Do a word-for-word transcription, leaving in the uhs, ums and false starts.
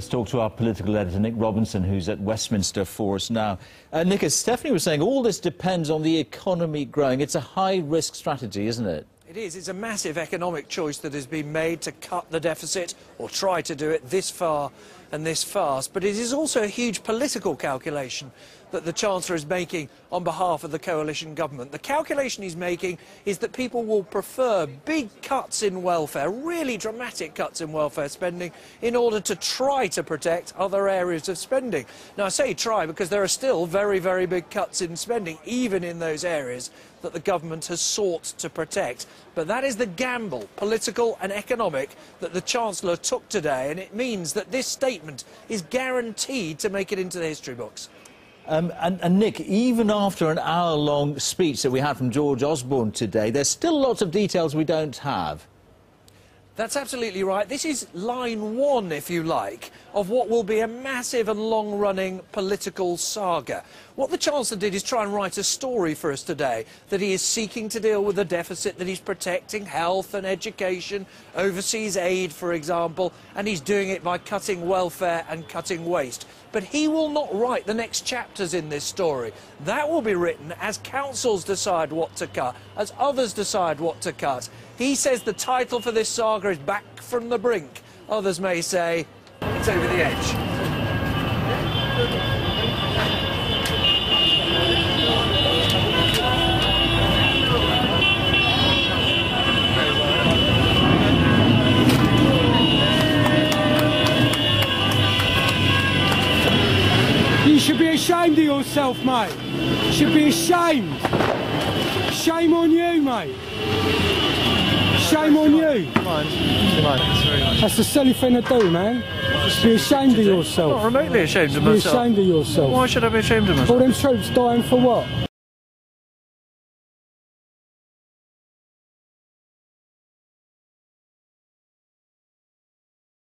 let's talk to our political editor, Nick Robinson, who's at Westminster for us now. Uh, Nick, as Stephanie was saying, all this depends on the economy growing. It's a high-risk strategy, isn't it? It is. It's a massive economic choice that has been made to cut the deficit, or try to do it, this far and this fast. But it is also a huge political calculation that the Chancellor is making on behalf of the coalition government. The calculation he's making is that people will prefer big cuts in welfare, really dramatic cuts in welfare spending, in order to try to protect other areas of spending. Now, I say try because there are still very, very big cuts in spending, even in those areas that the government has sought to protect. But that is the gamble, political and economic, that the Chancellor took today, and it means that this statement is guaranteed to make it into the history books. Um, and, and Nick, even after an hour-long speech that we had from George Osborne today, there's still lots of details we don't have. That's absolutely right. This is line one, if you like, of what will be a massive and long-running political saga. What the Chancellor did is try and write a story for us today, that he is seeking to deal with a deficit, that he's protecting health and education, overseas aid, for example, and he's doing it by cutting welfare and cutting waste. But he will not write the next chapters in this story. That will be written as councils decide what to cut, as others decide what to cut. He says the title for this saga is Back from the Brink. Others may say it's Over the Edge. You should be ashamed of yourself, mate. You should be ashamed. Shame on you, mate. Shame on you. That's the silly thing to do, man. You should be ashamed of yourself. I'm not remotely ashamed of myself. You should be ashamed of yourself. Why should I be ashamed of myself? All them troops dying for what?